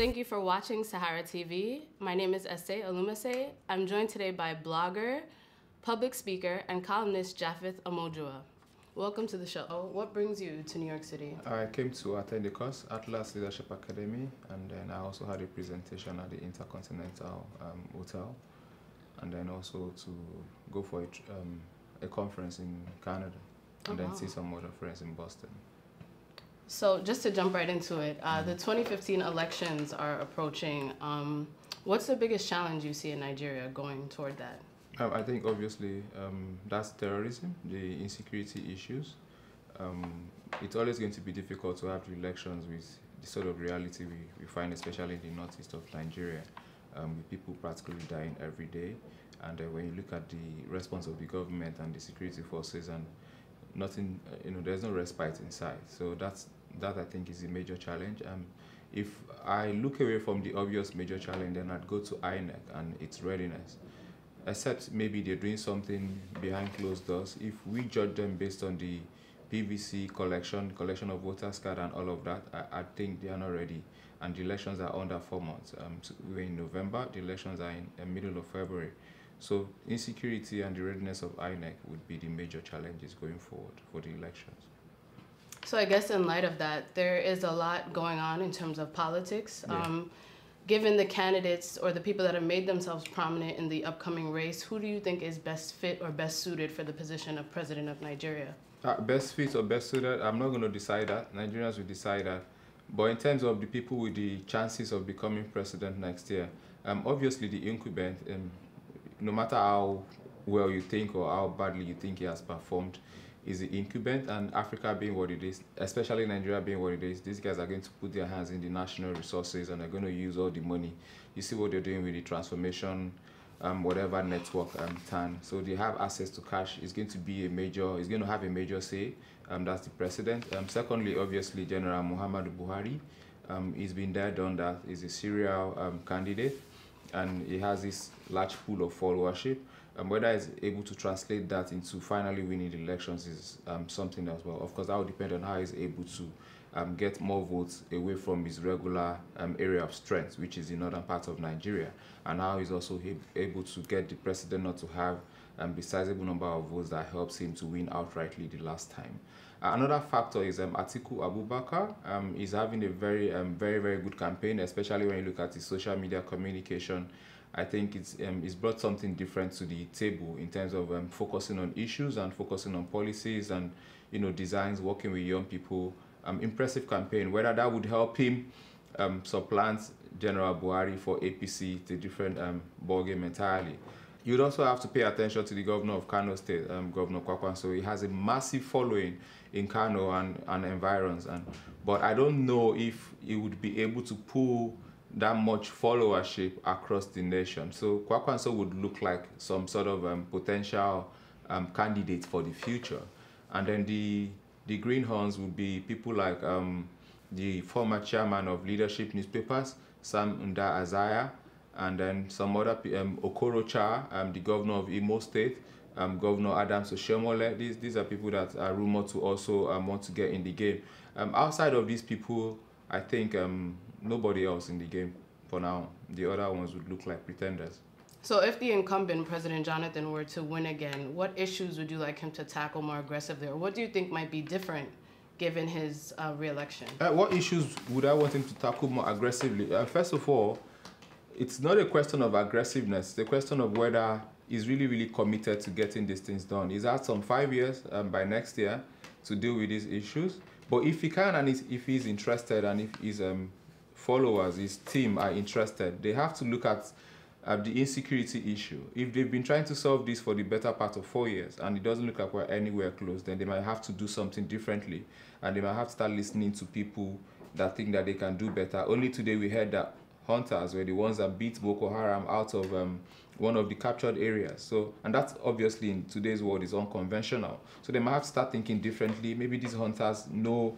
Thank you for watching Sahara TV. My name is Ese Alumase. I'm joined today by blogger, public speaker, and columnist Japheth Omojuwa. Welcome to the show. What brings you to New York City? I came to attend the course, Atlas Leadership Academy, and then I also had a presentation at the Intercontinental Hotel, and then also to go for a conference in Canada, and then see some other friends in Boston. So just to jump right into it, the 2015 elections are approaching. What's the biggest challenge you see in Nigeria going toward that? I think obviously that's terrorism, the insecurity issues. It's always going to be difficult to have elections with the sort of reality we find, especially in the northeast of Nigeria. People practically dying every day. And when you look at the response of the government and the security forces, and nothing, there's no respite inside. So that I think is a major challenge. If I look away from the obvious major challenge, then I'd go to INEC and its readiness. Except maybe they're doing something behind closed doors. If we judge them based on the PVC collection of voters card and all of that, I think they are not ready. And the elections are under 4 months. So we're in November, the elections are in the middle of February. So insecurity and the readiness of INEC would be the major challenges going forward for the elections. So I guess in light of that, there is a lot going on in terms of politics. Yeah. Given the candidates or the people that have made themselves prominent in the upcoming race, who do you think is best fit or best suited for the position of president of Nigeria? Best fit or best suited, I'm not going to decide that. Nigerians will decide that. But in terms of the people with the chances of becoming president next year, obviously the incumbent, no matter how well you think or how badly you think he has performed, is the incumbent, and Africa being what it is, especially Nigeria being what it is, these guys are going to put their hands in the national resources and they're going to use all the money. You see what they're doing with the transformation, whatever network, TAN. So they have access to cash. It's going to be a major, it's going to have a major say. That's the president. Secondly, obviously, General Muhammadu Buhari. He's been there, done that. He's a serial candidate, and he has this large pool of followership. Whether he's able to translate that into finally winning the elections is something as well. Of course, that will depend on how he's able to get more votes away from his regular area of strength, which is the northern part of Nigeria, and how he's also able to get the president not to have the sizable number of votes that helps him to win outrightly the last time. Another factor is Atiku Abubakar. He's having a very, very good campaign, especially when you look at his social media communication. I think it's brought something different to the table in terms of focusing on issues and focusing on policies and designs, working with young people. Impressive campaign. Whether that would help him supplant General Buhari for APC, the different ballgame entirely. You'd also have to pay attention to the governor of Kano State, Governor Kwakwanso. He has a massive following in Kano and environs, but I don't know if he would be able to pull that much followership across the nation. So Kwakwanso would look like some sort of potential candidate for the future. And then the greenhorns would be people like the former chairman of Leadership Newspapers, Sam Nda Azaya, and then some other, Okorocha, the governor of Imo State, Governor Adams Oshiomhole. These are people that are rumored to also want to get in the game. Outside of these people, I think nobody else in the game for now. The other ones would look like pretenders. So if the incumbent, President Jonathan, were to win again, what issues would you like him to tackle more aggressively, or what do you think might be different given his re-election? What issues would I want him to tackle more aggressively? First of all, it's not a question of aggressiveness. It's a question of whether he's really committed to getting these things done. He's had some 5 years by next year to deal with these issues. But if he can, and if he's interested, and if his followers, his team are interested, they have to look at the insecurity issue. If they've been trying to solve this for the better part of 4 years and it doesn't look like we're anywhere close, then they might have to do something differently, and they might have to start listening to people that think that they can do better. Only today we heard that hunters were the ones that beat Boko Haram out of one of the captured areas. So, and that's obviously in today's world is unconventional. So they might have to start thinking differently. Maybe these hunters know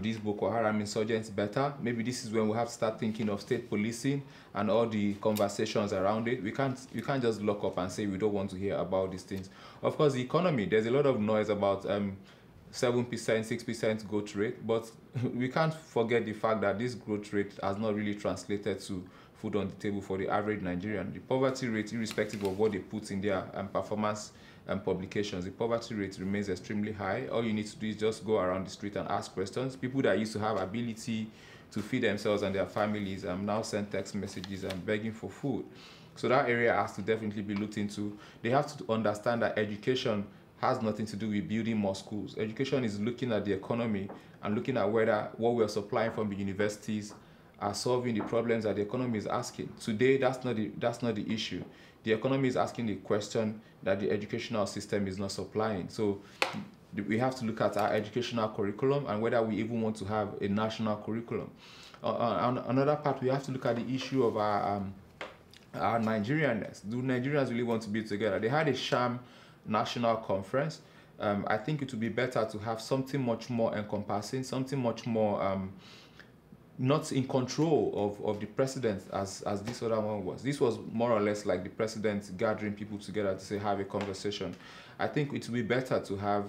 these Boko Haram insurgents better. Maybe this is when we have to start thinking of state policing and all the conversations around it. We can't just lock up and say we don't want to hear about these things. Of course, the economy, there's a lot of noise about 7%, 6% growth rate, but we can't forget the fact that this growth rate has not really translated to food on the table for the average Nigerian. The poverty rate, irrespective of what they put in their performance and publications, the poverty rate remains extremely high. All you need to do is just go around the street and ask questions. People that used to have ability to feed themselves and their families now send text messages and begging for food. So that area has to definitely be looked into. They have to understand that education has nothing to do with building more schools. Education is looking at the economy and looking at whether what we are supplying from the universities are solving the problems that the economy is asking. Today, that's not the issue. The economy is asking the question that the educational system is not supplying. So we have to look at our educational curriculum and whether we even want to have a national curriculum. On another part, we have to look at the issue of our Nigerianness. Do Nigerians really want to be together? They had a sham national conference. I think it would be better to have something much more encompassing, something much more not in control of the president as this other one was. This was more or less like the president gathering people together to say, have a conversation. I think it would be better to have,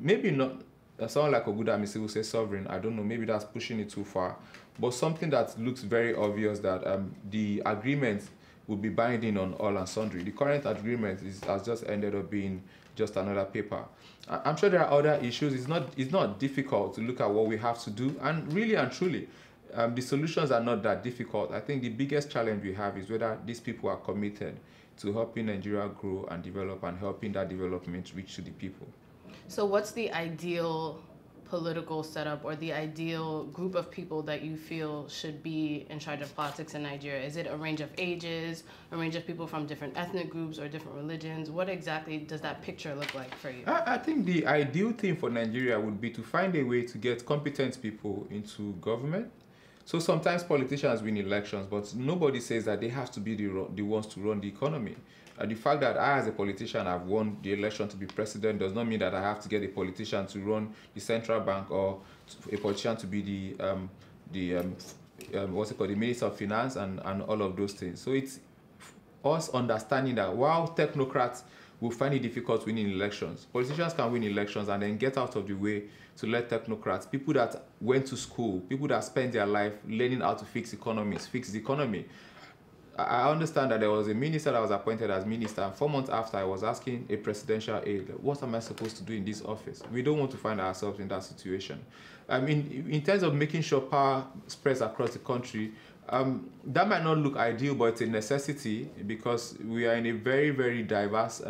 maybe not, someone like Ogudamisi will say sovereign, I don't know, maybe that's pushing it too far, but something that looks very obvious that the agreement will be binding on all and sundry. The current agreement has just ended up being just another paper. I'm sure there are other issues. It's not difficult to look at what we have to do, and really and truly, the solutions are not that difficult. I think the biggest challenge we have is whether these people are committed to helping Nigeria grow and develop and helping that development reach to the people. So what's the ideal political setup or the ideal group of people that you feel should be in charge of politics in Nigeria? Is it a range of ages, a range of people from different ethnic groups or different religions? What exactly does that picture look like for you? I think the ideal thing for Nigeria would be to find a way to get competent people into government. So sometimes politicians win elections, but nobody says that they have to be the ones to run the economy. The fact that I, as a politician, have won the election to be president does not mean that I have to get a politician to run the central bank or a politician to be the Minister of Finance and all of those things. So it's us understanding that while technocrats will find it difficult winning elections, politicians can win elections and then get out of the way to let technocrats, people that went to school, people that spent their life learning how to fix economies, fix the economy. I understand that there was a minister that was appointed as minister, and 4 months after I was asking a presidential aide, what am I supposed to do in this office? We don't want to find ourselves in that situation. I mean, in terms of making sure power spreads across the country, that might not look ideal, but it's a necessity because we are in a very, very diverse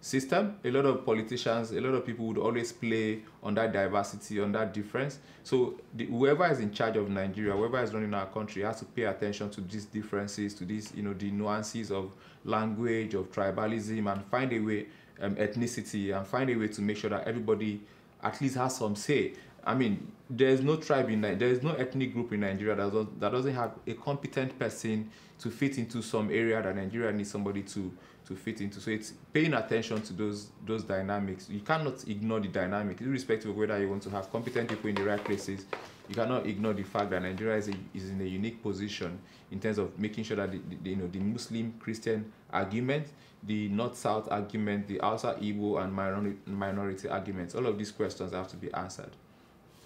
system. A lot of politicians, a lot of people would always play on that diversity, on that difference. So whoever is in charge of Nigeria, whoever is running our country, has to pay attention to these differences, to these, you know, the nuances of language, of tribalism, and find a way, ethnicity, and find a way to make sure that everybody at least has some say. I mean, there's no tribe in Nigeria, there's no ethnic group in Nigeria that doesn't have a competent person to fit into some area that Nigeria needs somebody to fit into. So it's paying attention to those dynamics. You cannot ignore the dynamic, irrespective of whether you want to have competent people in the right places. You cannot ignore the fact that Nigeria is in a unique position in terms of making sure that the Muslim-Christian argument, the North-South argument, the Hausa, Igbo, and minority arguments, all of these questions have to be answered.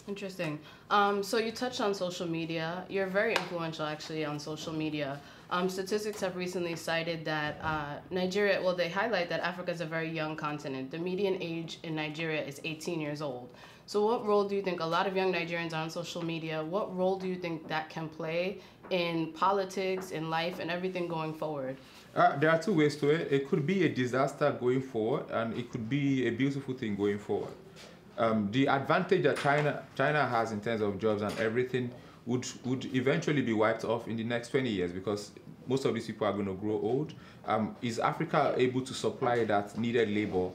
Interesting. So you touched on social media. You're very influential, actually, on social media. Statistics have recently cited that Nigeria, well, they highlight that Africa is a very young continent. The median age in Nigeria is 18 years old. So what role do you think, a lot of young Nigerians are on social media, what role do you think that can play in politics, in life, and everything going forward? There are two ways to it. It could be a disaster going forward, and it could be a beautiful thing going forward. The advantage that China has in terms of jobs and everything would eventually be wiped off in the next 20 years because most of these people are going to grow old. Is Africa able to supply that needed labor?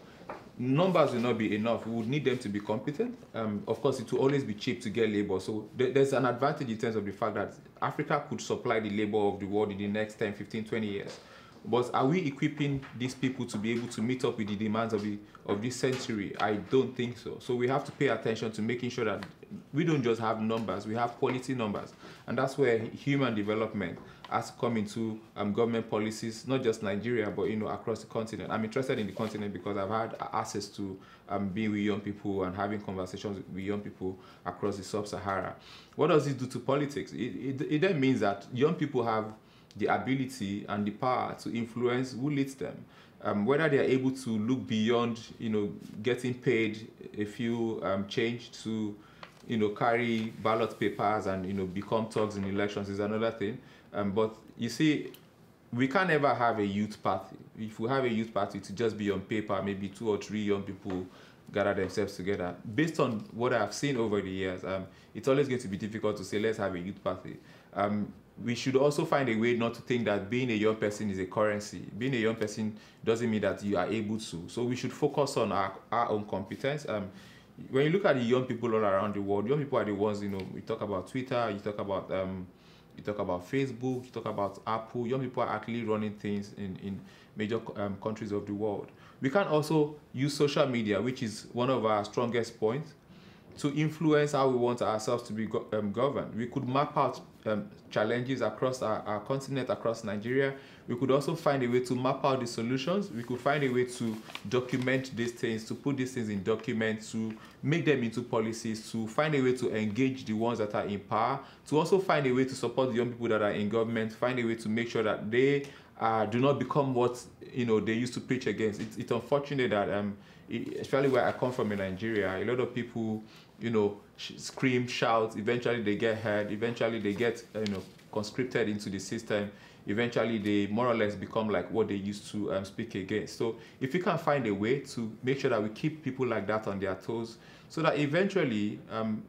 Numbers will not be enough. We would need them to be competent. Of course, it will always be cheap to get labor. So there's an advantage in terms of the fact that Africa could supply the labor of the world in the next 10, 15, 20 years. But are we equipping these people to be able to meet up with the demands of this century? I don't think so. So we have to pay attention to making sure that we don't just have numbers, we have quality numbers. And that's where human development has come into government policies, not just Nigeria, but across the continent. I'm interested in the continent because I've had access to being with young people and having conversations with young people across the sub-Sahara. What does this do to politics? It then means that young people have the ability and the power to influence who leads them, whether they are able to look beyond, getting paid a few change to, carry ballot papers and, become thugs in elections is another thing. But you see, we can never have a youth party. If we have a youth party, to just be on paper, maybe 2 or 3 young people gather themselves together. Based on what I've seen over the years, it's always going to be difficult to say, let's have a youth party. We should also find a way not to think that being a young person is a currency. Being a young person doesn't mean that you are able to. So we should focus on our own competence. When you look at the young people all around the world, young people are the ones, we talk about Twitter, you talk about Facebook, you talk about Apple. Young people are actually running things in major countries of the world. We can also use social media, which is one of our strongest points, to influence how we want ourselves to be governed. We could map out challenges across our continent, across Nigeria. We could also find a way to map out the solutions. We could find a way to document these things, to put these things in documents, to make them into policies, to find a way to engage the ones that are in power, to also find a way to support the young people that are in government, find a way to make sure that they do not become what they used to preach against. It's unfortunate that, especially where I come from in Nigeria, a lot of people, scream, shout, eventually they get heard, eventually they get, conscripted into the system, eventually they more or less become like what they used to speak against. So if you can find a way to make sure that we keep people like that on their toes, so that eventually,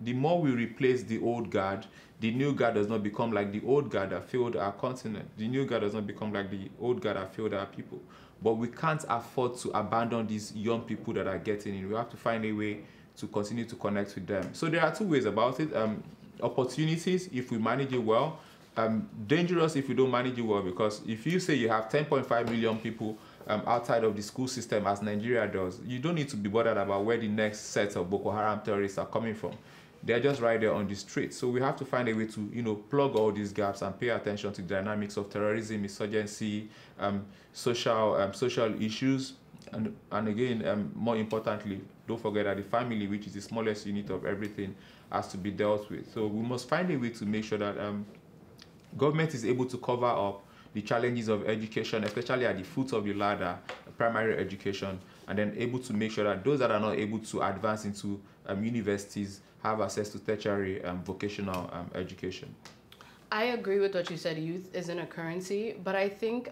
the more we replace the old guard, the new guard does not become like the old guard that failed our continent. The new guard does not become like the old guard that failed our people. But we can't afford to abandon these young people that are getting in. We have to find a way to continue to connect with them. So there are 2 ways about it. Opportunities, if we manage it well. Dangerous if we don't manage it well, because if you say you have 10.5 million people outside of the school system as Nigeria does, you don't need to be bothered about where the next set of Boko Haram terrorists are coming from. They're just right there on the street. So we have to find a way to, plug all these gaps and pay attention to the dynamics of terrorism, insurgency, social issues, and again, more importantly, don't forget that the family, which is the smallest unit of everything, has to be dealt with. So we must find a way to make sure that government is able to cover up the challenges of education, especially at the foot of the ladder, primary education, and then able to make sure that those that are not able to advance into universities have access to tertiary vocational education. I agree with what you said. Youth isn't a currency, but I think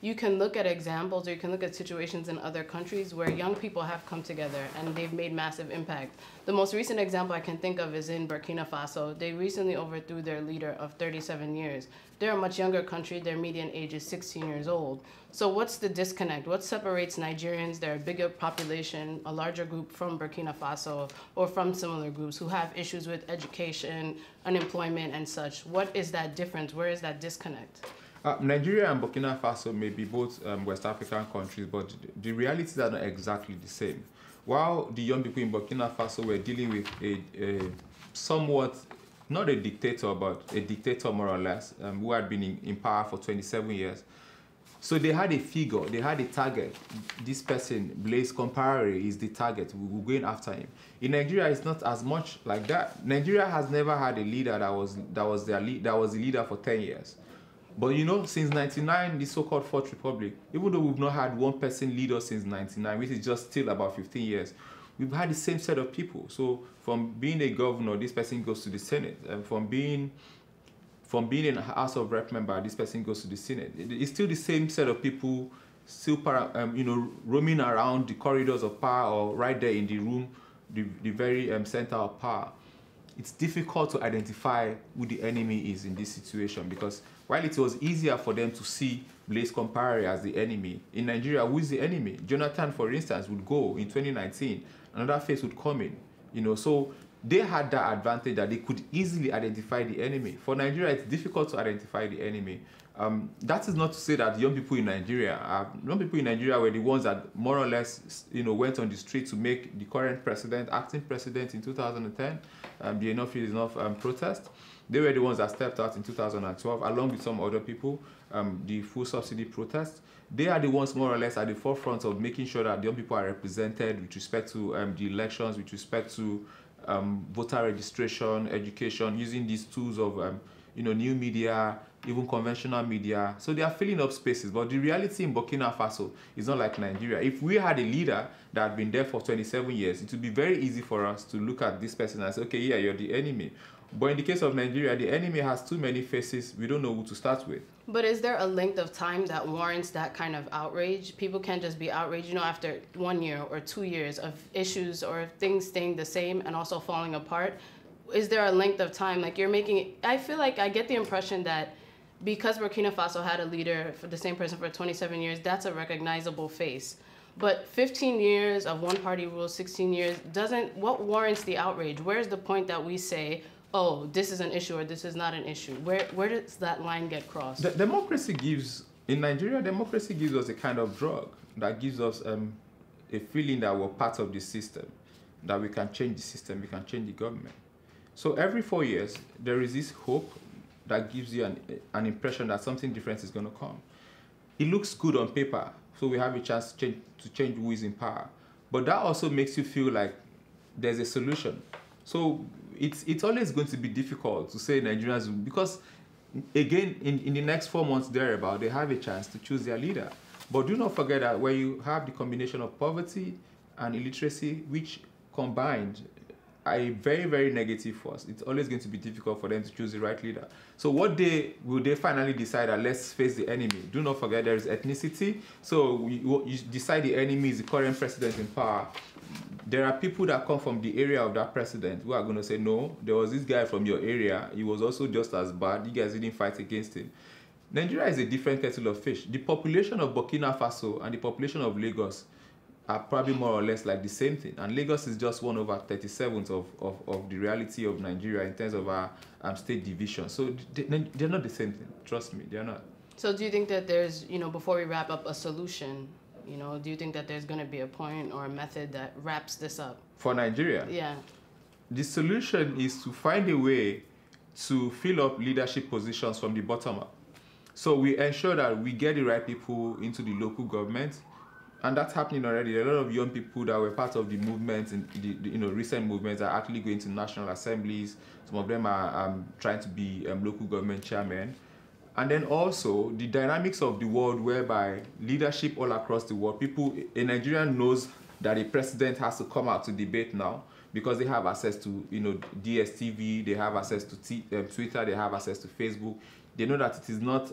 you can look at examples, or you can look at situations in other countries where young people have come together and they've made massive impact. The most recent example I can think of is in Burkina Faso. They recently overthrew their leader of 37 years. They're a much younger country. Their median age is 16 years old. So what's the disconnect? What separates Nigerians, they're a bigger population, a larger group, from Burkina Faso or from similar groups who have issues with education, unemployment, and such? What is that difference? Where is that disconnect? Nigeria and Burkina Faso may be both West African countries, but the realities are not exactly the same. While the young people in Burkina Faso were dealing with a somewhat, not a dictator, but a dictator more or less, who had been in power for 27 years. So they had a figure, they had a target. This person, Blaise Compaoré, is the target. We're going after him. In Nigeria, it's not as much like that. Nigeria has never had a leader that was the leader for 10 years. But since 1999, the so-called Fourth Republic, even though we've not had one person leader since 1999, which is just still about 15 years, we've had the same set of people. So from being a governor, this person goes to the Senate. And from being a House of Rep member, this person goes to the Senate. It's still the same set of people, still roaming around the corridors of power, or right there in the room, the very center of power. It's difficult to identify who the enemy is in this situation, because while it was easier for them to see Blaise Compaoré as the enemy, in Nigeria, who is the enemy? Jonathan, for instance, would go in 2019. Another face would come in. So they had that advantage that they could easily identify the enemy. For Nigeria, it's difficult to identify the enemy. That is not to say that young people in Nigeria were the ones that more or less, went on the street to make the current president, acting president in 2010, the Enough is Enough protest. They were the ones that stepped out in 2012, along with some other people, the full subsidy protest. They are the ones more or less at the forefront of making sure that young people are represented with respect to the elections, with respect to voter registration, education, using these tools of new media, even conventional media. So they are filling up spaces. But the reality in Burkina Faso is not like Nigeria. If we had a leader that had been there for 27 years, it would be very easy for us to look at this person and say, okay, yeah, you're the enemy. But in the case of Nigeria, the enemy has too many faces. We don't know who to start with. But is there a length of time that warrants that kind of outrage? People can't just be outraged, after 1 year or 2 years of issues or things staying the same and also falling apart. Is there a length of time? Like you're making it, I feel like I get the impression that because Burkina Faso had a leader for the same person for 27 years, that's a recognizable face. But 15 years of one-party rule, 16 years, what warrants the outrage? Where's the point that we say, oh, this is an issue or this is not an issue? Where does that line get crossed? In Nigeria, democracy gives us a kind of drug that gives us a feeling that we're part of the system, that we can change the system, we can change the government. So every 4 years, there is this hope that gives you an impression that something different is going to come. It looks good on paper, so we have a chance to change who is in power. But that also makes you feel like there's a solution. So it's always going to be difficult to say Nigerians, because again, in the next 4 months thereabout, they have a chance to choose their leader. But do not forget that when you have the combination of poverty and illiteracy, which combined are a very, very negative force, it's always going to be difficult for them to choose the right leader. So what day will they finally decide that let's face the enemy? Do not forget there is ethnicity. So you decide the enemy is the current president in power. There are people that come from the area of that president who are going to say, no, there was this guy from your area. He was also just as bad. You guys didn't fight against him. Nigeria is a different kettle of fish. The population of Burkina Faso and the population of Lagos are probably more or less like the same thing. And Lagos is just 1/37 of the reality of Nigeria in terms of our state division. So they're not the same thing. Trust me, they're not. So do you think that there's, before we wrap up, a solution? Do you think that there's going to be a point or a method that wraps this up? For Nigeria? Yeah. The solution is to find a way to fill up leadership positions from the bottom up. So we ensure that we get the right people into the local government. And that's happening already. There are a lot of young people that were part of the movements, and the recent movements, are actually going to national assemblies. Some of them are trying to be local government chairmen. And then also the dynamics of the world, whereby leadership all across the world, people in Nigeria knows that a president has to come out to debate now because they have access to DSTV, they have access to Twitter, they have access to Facebook. They know that it is not.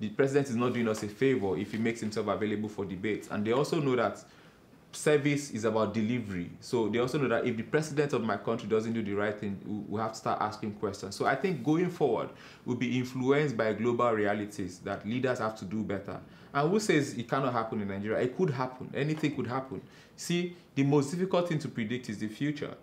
The president is not doing us a favor if he makes himself available for debates. And they also know that service is about delivery. So they also know that if the president of my country doesn't do the right thing, we have to start asking questions. So I think going forward, we'll be influenced by global realities that leaders have to do better. And who says it cannot happen in Nigeria? It could happen. Anything could happen. See, the most difficult thing to predict is the future.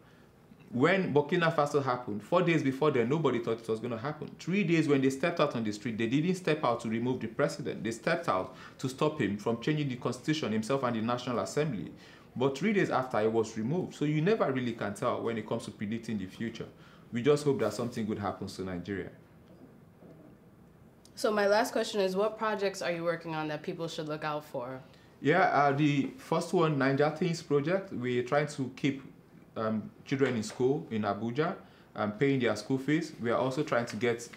When Burkina Faso happened, 4 days before then, nobody thought it was going to happen. 3 days when they stepped out on the street, they didn't step out to remove the president. They stepped out to stop him from changing the constitution, himself and the National Assembly. But 3 days after, he was removed. So you never really can tell when it comes to predicting the future. We just hope that something good happens to Nigeria. So my last question is, what projects are you working on that people should look out for? Yeah, the first one, Niger Things Project. We're trying to keep children in school in Abuja, paying their school fees. We are also trying to get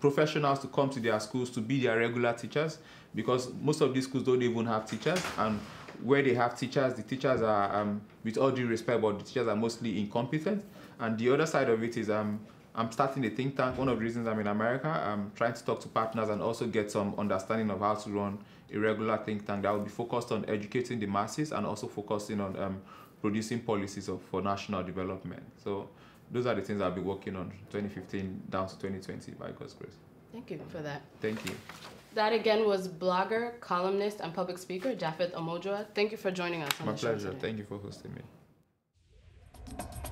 professionals to come to their schools to be their regular teachers, because most of these schools don't even have teachers, and where they have teachers, the teachers are, with all due respect, but the teachers are mostly incompetent. And the other side of it is I'm starting a think tank. One of the reasons I'm in America, I'm trying to talk to partners and also get some understanding of how to run a regular think tank that will be focused on educating the masses and also focusing on producing policies for national development. So those are the things I'll be working on 2015 down to 2020 by God's grace. Thank you for that. Thank you. That again was blogger, columnist, and public speaker Japheth Omojuwa. Thank you for joining us on the show today. My pleasure. Thank you for hosting me.